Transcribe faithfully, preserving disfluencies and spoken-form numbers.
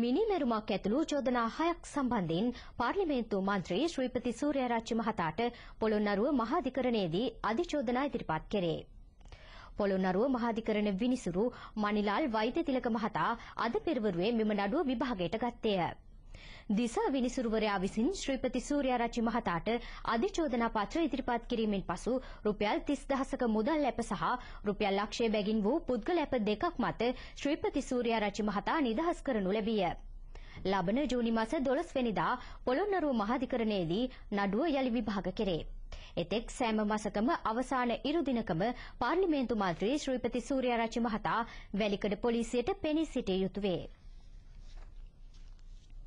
Mini meruma ketulu Chaudana Hayak Sambandin, Parlamentul Mantri, Sripathi Sooriyarachchi Mahatate, Polonnaruwa Mahadikaranedi, Adhi Chaudana Tripat Kere. Polonnaruwa Mahadikaranedi Vinisuru, Manilal, Vaitilaka Mahata, Adhi Perveruie, Mimanadu, Bibahageta Gattea. Disa Vinisuruvaraya visin Sripathi Sooriyarachchi Mahatate, Adhi Chaudana Patra Tripat Kirimen pasu, රුපියල් තිස් දහසක මුදල් ලැබ සහ රුපියල් ලක්ෂය බැගින් වූ පුද්ගල ලැබ දෙකක් මත Sripathi Sooriyarachchi Mahata නිදහස් කරනු ලැබිය. ලබන ජූනි මාස දොළොස් වෙනිදා පොළොන්නරුව මහාධිකරණයේදී නඩුව යලි විභාග කෙරේ. එතෙක් සෑම මාසකම අවසාන ඉරු දිනකම පාර්ලිමේන්තු මන්ත්‍රී Sripathi Sooriyarachchi Mahata වැලිකඩ පොලිසියට පෙනී සිටිය යුතුය වේ.